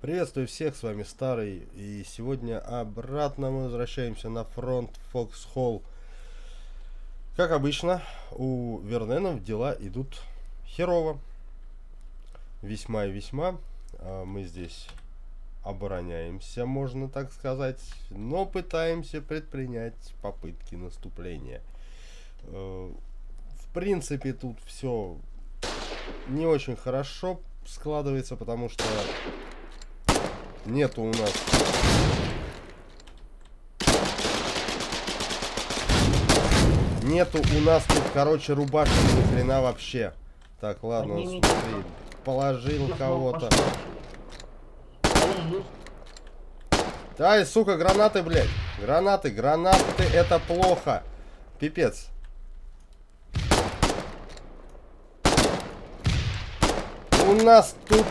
Приветствую всех, с вами Старый, и сегодня обратно мы возвращаемся на фронт Foxhole. Как обычно, у Верненов дела идут херово. Весьма и весьма. Мы здесь обороняемся, можно так сказать, но пытаемся предпринять попытки наступления. В принципе, тут все не очень хорошо складывается, потому что нету у нас тут, короче, рубашки ни хрена вообще. Так, ладно, смотри, положил кого-то. Ай, сука, гранаты, блядь. Гранаты, это плохо. Пипец. У нас тут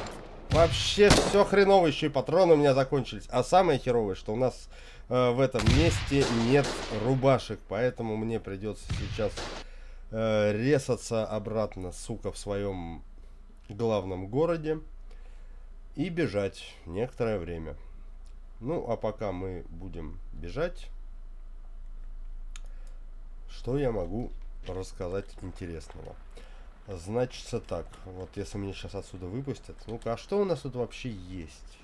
вообще все хреново, еще и патроны у меня закончились. А самое херовое, что у нас в этом месте нет рубашек. Поэтому мне придется сейчас резаться обратно, сука, в своем главном городе. И бежать некоторое время. Ну, а пока мы будем бежать, что я могу рассказать интересного? Значится так, вот если меня сейчас отсюда выпустят. Ну-ка, а что у нас тут вообще есть?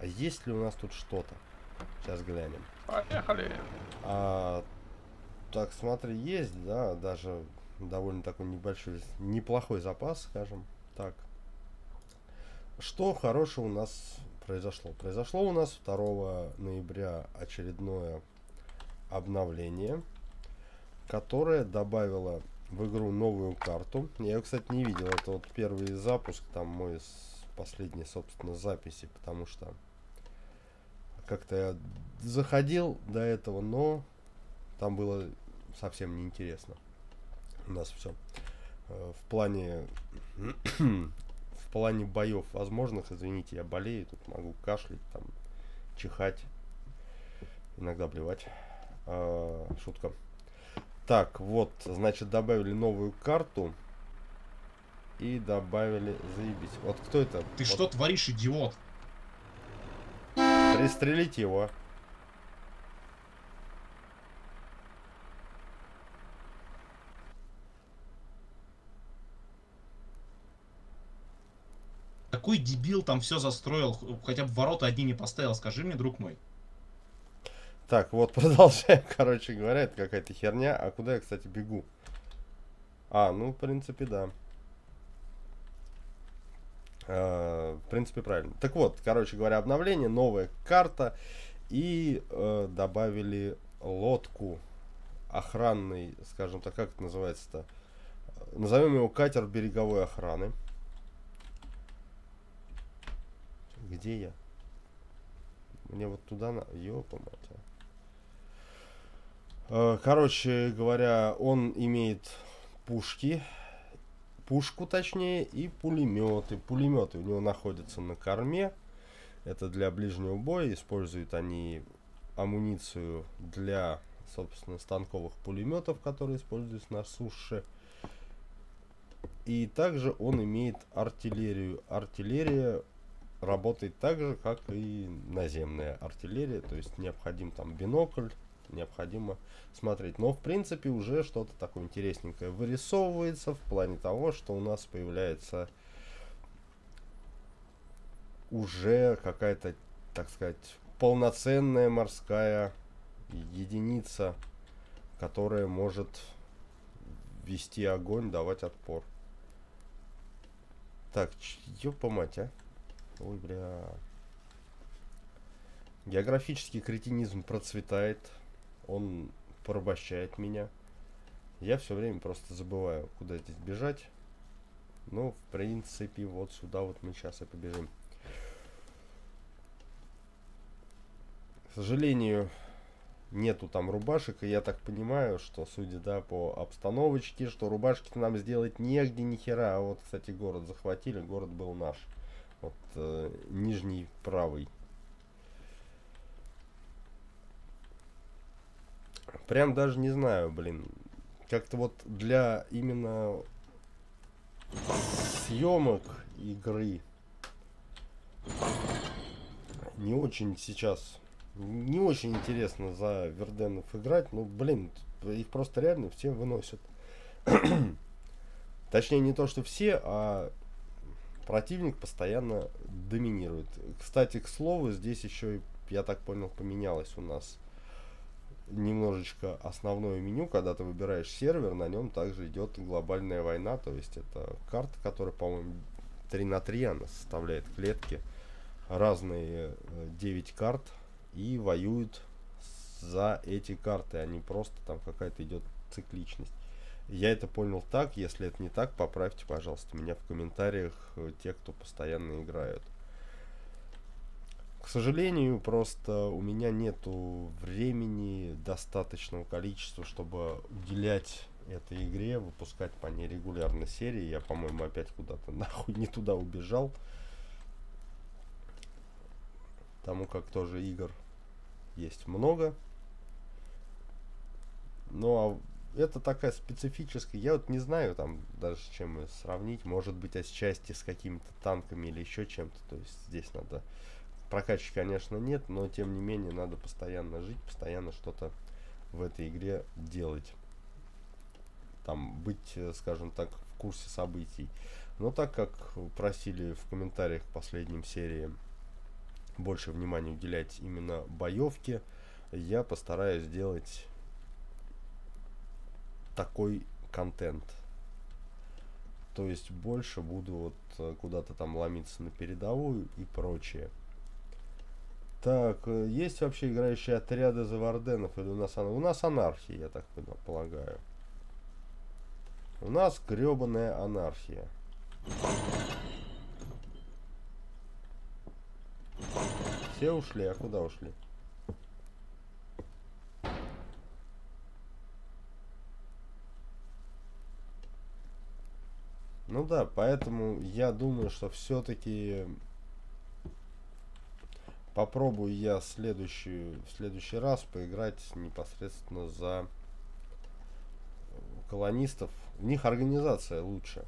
А есть ли у нас тут что-то? Сейчас глянем. Поехали! Так, смотри, есть, да, даже довольно такой небольшой, неплохой запас, скажем так. Что хорошего у нас произошло? Произошло у нас 2 ноября очередное обновление, которое добавило в игру новую карту. Я ее, кстати, не видел. Это вот первый запуск, там мой последний, собственно, записи, потому что как-то я заходил до этого, но там было совсем неинтересно. У нас все в плане боев возможных. Извините, я болею, тут могу кашлять, там чихать, иногда блевать. Шутка. Так, вот, значит, добавили новую карту и добавили, заебись. Вот кто это? Ты вот. Что творишь, идиот? Пристрелить его. Какой дебил там все застроил, хотя бы ворота одни не поставил, скажи мне, друг мой. Так, вот, продолжаем, короче говоря, это какая-то херня. А куда я, кстати, бегу? А, ну, в принципе, да. В принципе, правильно. Так вот, короче говоря, обновление, новая карта. И добавили лодку. Охранный, скажем так, как это называется-то? Назовем его катер береговой охраны. Где я? Мне вот туда на... Ёпа-мать. Короче говоря, он имеет пушку, и пулеметы. Пулеметы у него находятся на корме. Это для ближнего боя. Используют они амуницию для, собственно, станковых пулеметов, которые используются на суше. И также он имеет артиллерию. Артиллерия работает так же, как и наземная артиллерия. То есть необходим там бинокль, необходимо смотреть. Но в принципе уже что-то такое интересненькое вырисовывается в плане того, что у нас появляется уже какая-то, так сказать, полноценная морская единица, которая может вести огонь, давать отпор. Так, ёпа-мать, а? Ой, бля. Географический кретинизм процветает. Он порабощает меня. Я все время просто забываю, куда здесь бежать. Ну, в принципе, вот сюда вот мы сейчас и побежим. К сожалению, нету там рубашек. И я так понимаю, что, судя, да, по обстановочке, что рубашки-то нам сделать негде ни хера. А вот, кстати, город захватили. Город был наш. Вот, нижний правый. Прям даже не знаю, блин. Как-то вот для именно съемок игры не очень сейчас, не очень интересно за верденов играть. Ну, блин, их просто реально все выносят. Точнее, не то, что все, а противник постоянно доминирует. Кстати, к слову, здесь еще, я так понял, поменялось у нас немножечко основное меню. Когда ты выбираешь сервер, на нем также идет глобальная война. То есть это карта, которая, по-моему, 3 на 3, она составляет клетки. Разные 9 карт и воюют за эти карты, а не просто там какая-то идет цикличность. Я это понял так, если это не так, поправьте, пожалуйста, меня в комментариях, те, кто постоянно играют. К сожалению, просто у меня нету времени достаточного количества, чтобы уделять этой игре, выпускать по ней регулярно серии. Я, по-моему, опять куда-то нахуй не туда убежал. Тому как тоже игр есть много. Ну, а это такая специфическая. Я вот не знаю там даже с чем ее сравнить. Может быть, отчасти с какими-то танками или еще чем-то. То есть здесь надо... Прокачки, конечно, нет, но тем не менее надо постоянно жить, постоянно что-то в этой игре делать. Там быть, скажем так, в курсе событий. Но так как просили в комментариях в последнем серии больше внимания уделять именно боевке, я постараюсь сделать такой контент. То есть больше буду вот куда-то там ломиться на передовую и прочее. Так, есть вообще играющие отряды за варденов или у нас анархия, я так полагаю. У нас гребаная анархия. Все ушли, а куда ушли? Ну да, поэтому я думаю, что все-таки попробую я в следующий раз поиграть непосредственно за колонистов. У них организация лучше.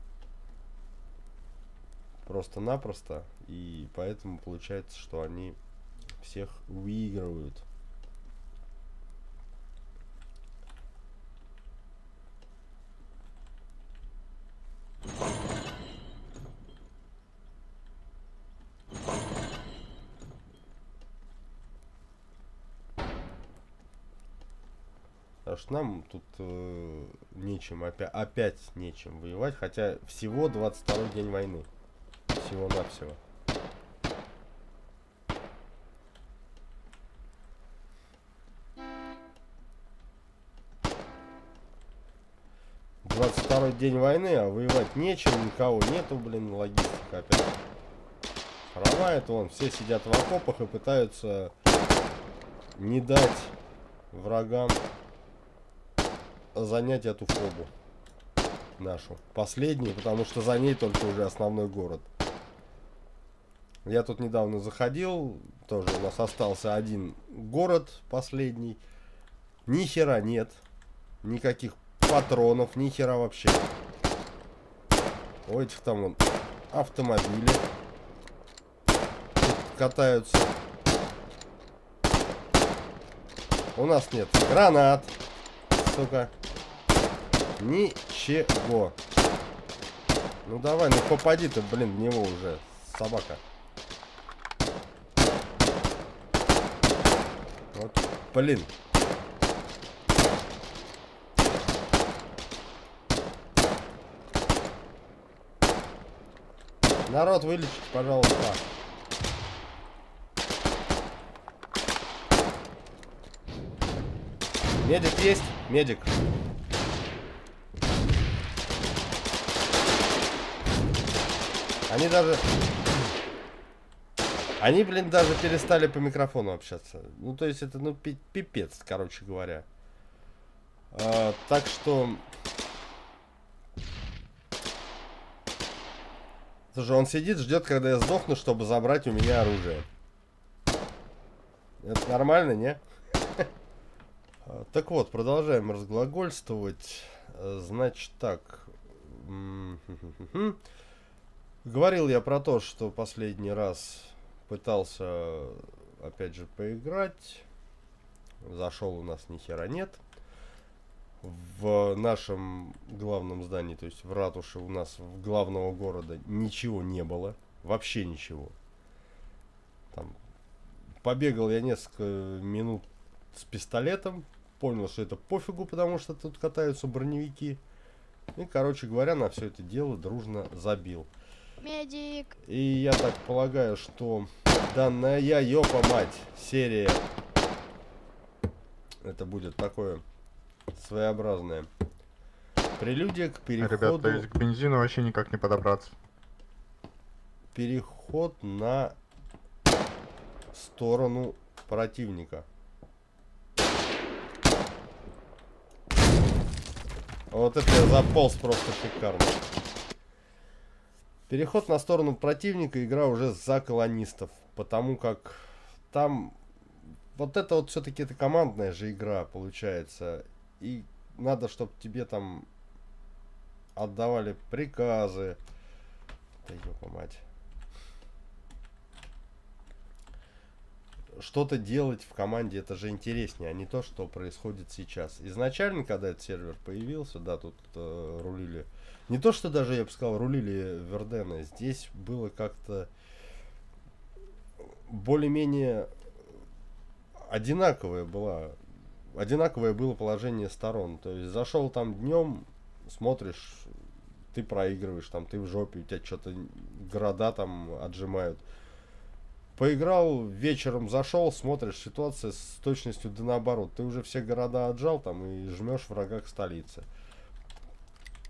Просто-напросто. И поэтому получается, что они всех выигрывают. Потому что нам тут нечем, опять нечем воевать. Хотя всего 22-й день войны. Всего-навсего. День войны, а воевать нечем, никого нету, блин, логистика опять хромает, вон, все сидят в окопах и пытаются не дать врагам занять эту фобу нашу, последнюю, потому что за ней только уже основной город. Я тут недавно заходил, тоже у нас остался один город, последний, ни хера нет, никаких патронов, ни хера вообще. У этих там вон автомобили катаются. У нас нет гранат, сука. Ничего. Ну давай, ну попади ты, блин, в него уже, собака. Вот, блин. Народ, вылечите, пожалуйста. Медик есть? Медик. Они даже... Они, блин, даже перестали по микрофону общаться. Ну, то есть это, ну, пипец, короче говоря. Так что... Слушай, он сидит, ждет, когда я сдохну, чтобы забрать у меня оружие. Это нормально, не? Так вот, продолжаем разглагольствовать. Значит так. Говорил я про то, что последний раз пытался опять же поиграть. Зашел, у нас ни хера нет. В нашем главном здании, то есть в ратуше, у нас в главного города ничего не было. Вообще ничего. Там побегал я несколько минут с пистолетом. Понял, что это пофигу, потому что тут катаются броневики. И, короче говоря, на все это дело дружно забил. Медик. И я так полагаю, что данная, ёпа мать, серия. Это будет такое своеобразное прелюдия к переходу. Ребят, то есть к бензину вообще никак не подобраться. Переход на сторону противника. Вот это я заполз просто шикарно. Переход на сторону противника, игра уже за колонистов, потому как там вот это вот все-таки это командная же игра получается, и надо, чтобы тебе там отдавали приказы. Да ёпа мать. Что-то делать в команде, это же интереснее, а не то, что происходит сейчас. Изначально, когда этот сервер появился, да, тут рулили. Не то, что даже, я бы сказал, рулили Вердена. Здесь было как-то более-менее одинаковое было положение сторон. То есть зашел там днем, смотришь, ты проигрываешь, там ты в жопе, у тебя что-то города там отжимают. Поиграл, вечером зашел, смотришь, ситуация с точностью да наоборот. Ты уже все города отжал там и жмешь врага к столице.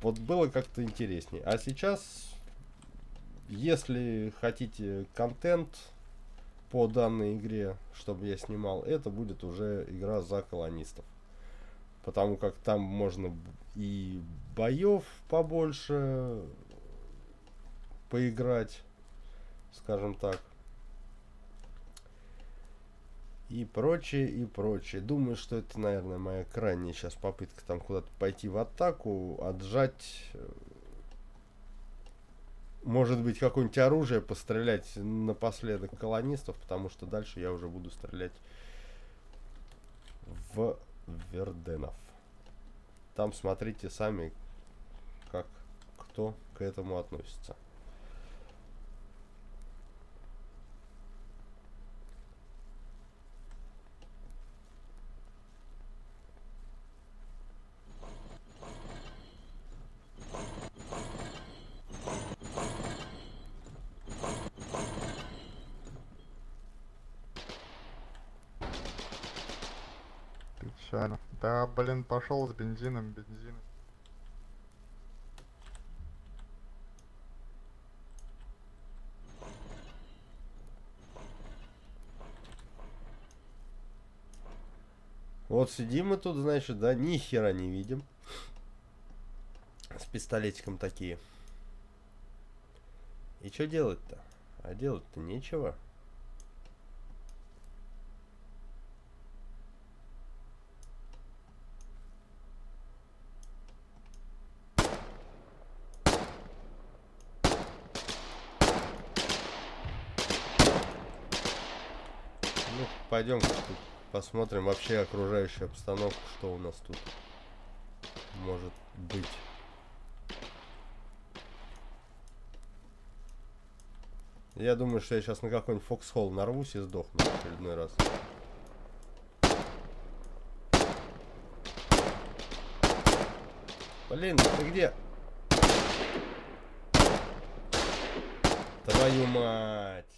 Вот было как-то интереснее. А сейчас, если хотите контент по данной игре, чтобы я снимал, это будет уже игра за колонистов. Потому как там можно и боев побольше поиграть, скажем так. И прочее, и прочее. Думаю, что это, наверное, моя крайняя сейчас попытка там куда-то пойти в атаку, отжать, может быть, какое-нибудь оружие, пострелять напоследок колонистов, потому что дальше я уже буду стрелять в верденов. Там смотрите сами, как кто к этому относится. Да, блин, пошел с бензином, Вот сидим мы тут, значит, да, ни хера не видим. С пистолетиком такие. И что делать-то? А делать-то нечего. Пойдем посмотрим вообще окружающую обстановку, что у нас тут может быть. Я думаю, что я сейчас на какой-нибудь Фоксхолл нарвусь и сдохну в очередной раз. Блин, ты где? Твою мать!